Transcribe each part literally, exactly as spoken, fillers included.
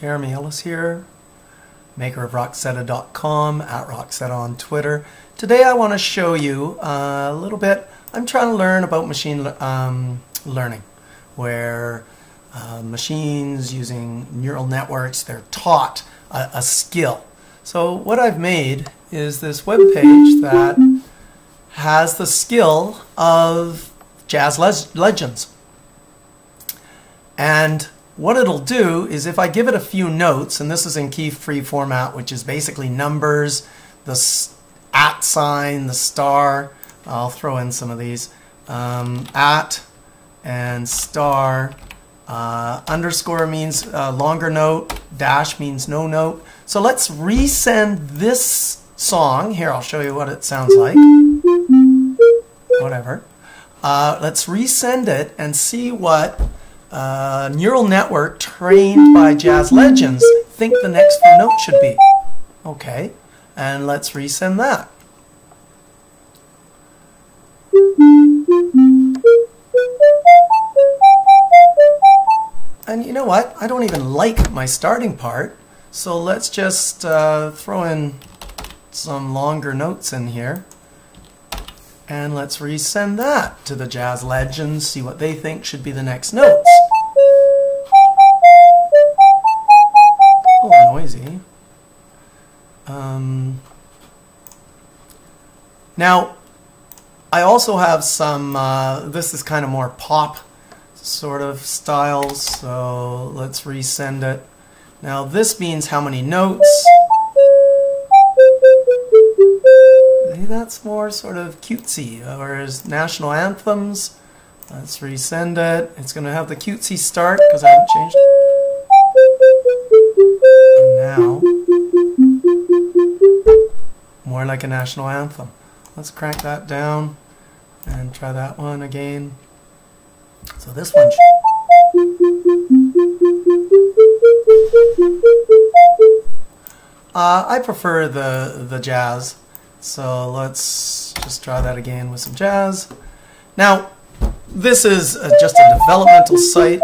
Jeremy Ellis here, maker of rocksetta dot com, at Rocksetta on Twitter. Today I want to show you a little bit. I'm trying to learn about machine um, learning, where uh, machines using neural networks, they're taught a, a skill. So what I've made is this web page that has the skill of jazz le legends. And what it'll do is, if I give it a few notes, and this is in key-free format, which is basically numbers, the at sign, the star. I'll throw in some of these. Um, at and star. Uh, underscore means uh, longer note. Dash means no note. So let's resend this song. Here, I'll show you what it sounds like. Whatever. Uh, let's resend it and see what Uh, neural network trained by jazz legends think the next few notes should be. Okay, and let's resend that. And you know what? I don't even like my starting part, so let's just uh, throw in some longer notes in here. And let's resend that to the jazz legends, see what they think should be the next notes. A little noisy. Um, now, I also have some, uh, this is kind of more pop sort of style, so let's resend it. Now, this means how many notes. That's more sort of cutesy, whereas national anthems, let's resend it. It's going to have the cutesy start because I haven't changed it. And now, more like a national anthem. Let's crank that down and try that one again. So this one. Uh, I prefer the, the jazz. So let's just try that again with some jazz. Now, this is a, just a developmental site.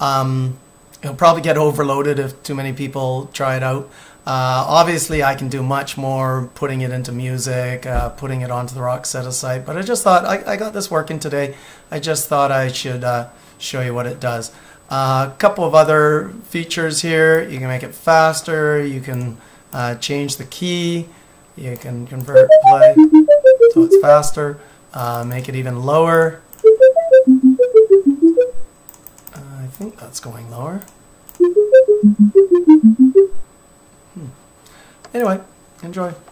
Um, it'll probably get overloaded if too many people try it out. Uh, obviously, I can do much more putting it into music, uh, putting it onto the Rocksetta site. But I just thought, I, I got this working today. I just thought I should uh, show you what it does. A uh, couple of other features here. You can make it faster. You can Uh, change the key, you can convert play so it's faster, uh, make it even lower. Uh, I think that's going lower. Hmm. Anyway, enjoy.